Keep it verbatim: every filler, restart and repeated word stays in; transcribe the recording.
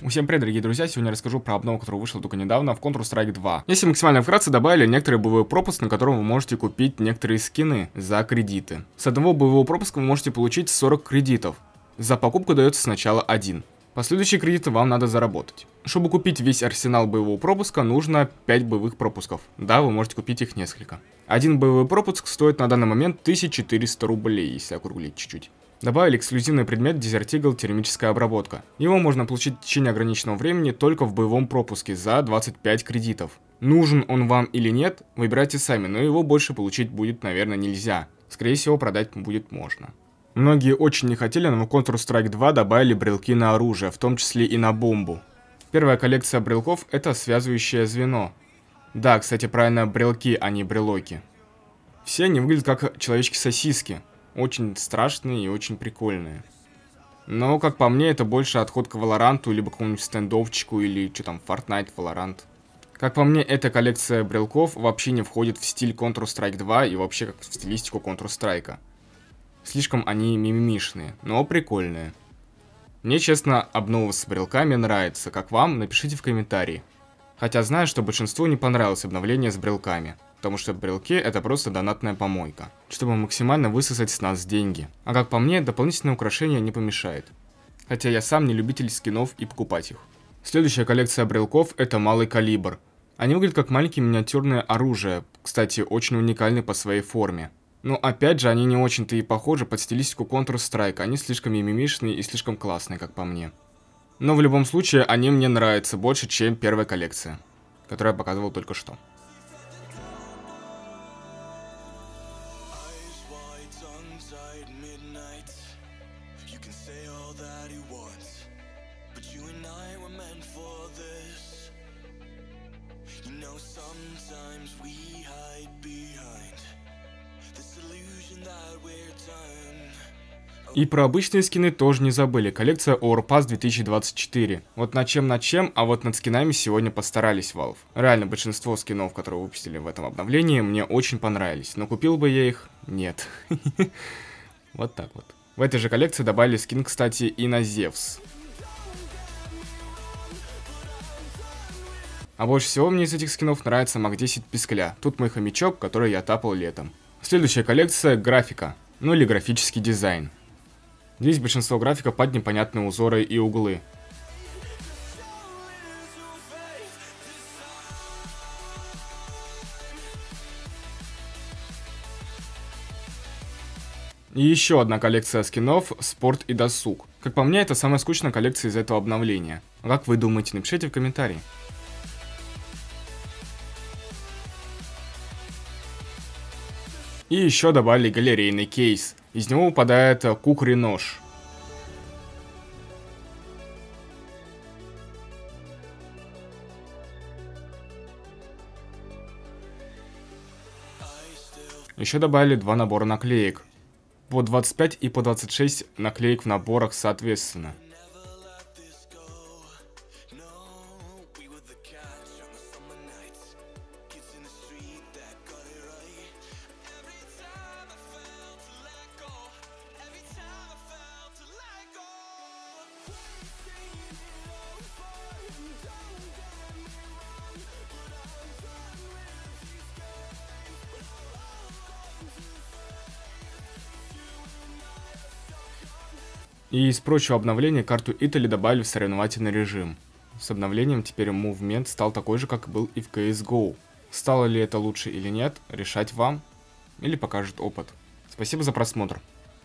Всем привет, дорогие друзья, сегодня расскажу про обнову, которая вышла только недавно в Counter-Strike два. Если максимально вкратце, добавили некоторый боевой пропуск, на котором вы можете купить некоторые скины за кредиты. С одного боевого пропуска вы можете получить сорок кредитов. За покупку дается сначала один. Последующие кредиты вам надо заработать. Чтобы купить весь арсенал боевого пропуска, нужно пять боевых пропусков. Да, вы можете купить их несколько. Один боевой пропуск стоит на данный момент тысяча четыреста рублей, если округлить чуть-чуть. Добавили эксклюзивный предмет Desert Eagle термическая обработка. Его можно получить в течение ограниченного времени только в боевом пропуске за двадцать пять кредитов. Нужен он вам или нет, выбирайте сами, но его больше получить будет, наверное, нельзя. Скорее всего, продать будет можно. Многие очень не хотели, но в Counter-Strike два добавили брелки на оружие, в том числе и на бомбу. Первая коллекция брелков — это связывающее звено. Да, кстати, правильно, брелки, а не брелоки. Все они выглядят как человечки-сосиски. Очень страшные и очень прикольные. Но, как по мне, это больше отход к Valorant, либо к какому-нибудь стендовчику, или что там, Fortnite, Valorant. Как по мне, эта коллекция брелков вообще не входит в стиль Counter-Strike два и вообще как в стилистику Counter-Strike. Слишком они мимимишные, но прикольные. Мне, честно, обнова с брелками нравится. Как вам, напишите в комментарии. Хотя знаю, что большинству не понравилось обновление с брелками. Потому что брелки — это просто донатная помойка, чтобы максимально высосать с нас деньги. А как по мне, дополнительное украшение не помешает. Хотя я сам не любитель скинов и покупать их. Следующая коллекция брелков — это Малый Калибр. Они выглядят как маленькие миниатюрное оружие, кстати, очень уникальны по своей форме. Но опять же, они не очень-то и похожи под стилистику Counter-Strike, они слишком мимимишные и слишком классные, как по мне. Но в любом случае, они мне нравятся больше, чем первая коллекция, которую я показывал только что. Sometimes we hide behind this illusion that we're done. И про обычные скины тоже не забыли. Коллекция Overpass две тысячи двадцать четыре. Вот над чем над чем, а вот над скинами сегодня постарались Valve. Реально, большинство скинов, которые выпустили в этом обновлении, мне очень понравились. Но купил бы я их? Нет. Вот так вот. В этой же коллекции добавили скин, кстати, и на Зевс. А больше всего мне из этих скинов нравится Мак десять Пискаля. Тут мой хомячок, который я тапал летом. Следующая коллекция — графика, ну или графический дизайн. Здесь большинство графика под непонятные узоры и углы. И еще одна коллекция скинов — Спорт и досуг. Как по мне, это самая скучная коллекция из этого обновления. А как вы думаете, напишите в комментарии. И еще добавили галерейный кейс. Из него выпадает Кукри нож. Еще добавили два набора наклеек. По двадцать пять и по двадцать шесть наклеек в наборах соответственно. И из прочего обновления карту Italy добавили в соревновательный режим. С обновлением теперь мувмент стал такой же, как был и в си эс го. Стало ли это лучше или нет, решать вам, или покажет опыт. Спасибо за просмотр.